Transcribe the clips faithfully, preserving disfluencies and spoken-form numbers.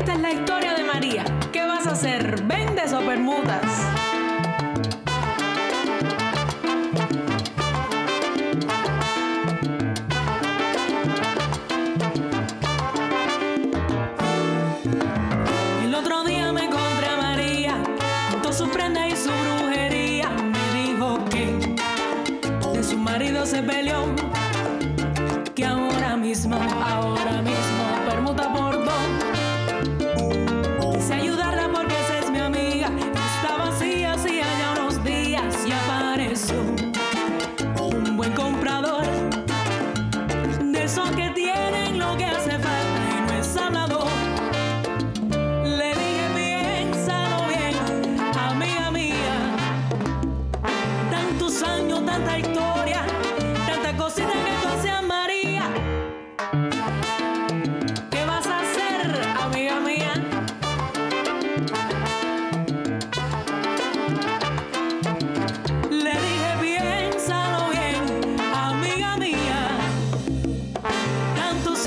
Esta es la historia de María. ¿Qué vas a hacer? ¿Vendes o permutas? El otro día me encontré a María con todas sus prendas y su brujería. Me dijo que de su marido se peleó, que ahora mismo, ahora mismo permuta por dos. Quise ayudarla porque esa es mi amiga. Estaba así, así allá unos días y apareció un buen comprador, de esos que tienen lo que hace falta y no es hablador. Le dije, piénsalo bien, amiga mía. Tantos años, tanta historia, tanta cosita que tú hacías, María. ¿Qué vas a hacer, amiga mía? Le dije, piénsalo bien, amiga mía. Tantos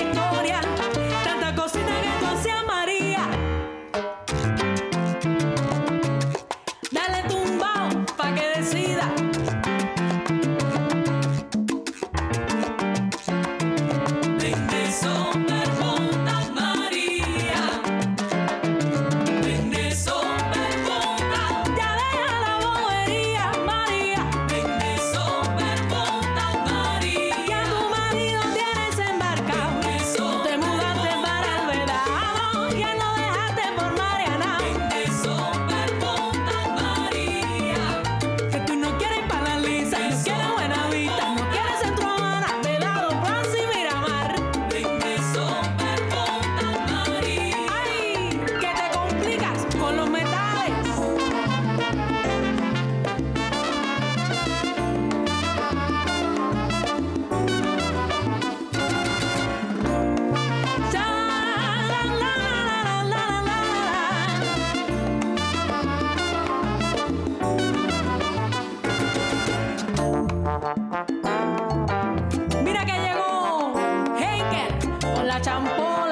historia, tanta cosita que tú hacías, María. Dale tumbao pa' que decida. Vendes o permutas, María. Vendes o permutas. Ya deja la bobería, María. Vendes o permutas, María. Que a tu marido tienes embarcado. Vendes o Te mudaste para el verano, ya no dejaste por Mariana. Vendes o permutas, María. Que tú no quieres paraliza, no quieres buena vida, no quieres centro humana, te dado pan sin miramar. Vendes o permutas, María. Ay, que te complicas con los metales. Cha la la la la la la la. Mira que llegó Heiker con la champona.